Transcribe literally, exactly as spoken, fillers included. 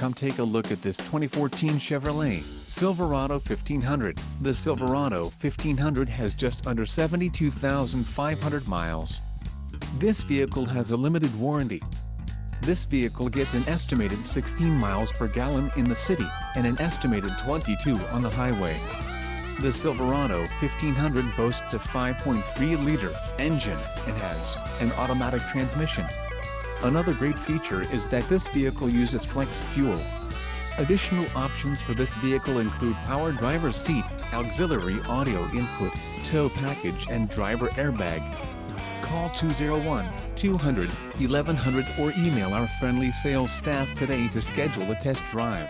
come take a look at this twenty fourteen Chevrolet Silverado fifteen hundred. The Silverado fifteen hundred has just under seventy-two thousand five hundred miles. This vehicle has a limited warranty. This vehicle gets an estimated sixteen miles per gallon in the city, and an estimated twenty-two on the highway. The Silverado fifteen hundred boasts a five point three liter engine, and has an automatic transmission. Another great feature is that this vehicle uses flex fuel. Additional options for this vehicle include power driver's seat, auxiliary audio input, tow package and driver airbag. Call two oh one, two hundred, eleven hundred or email our friendly sales staff today to schedule a test drive.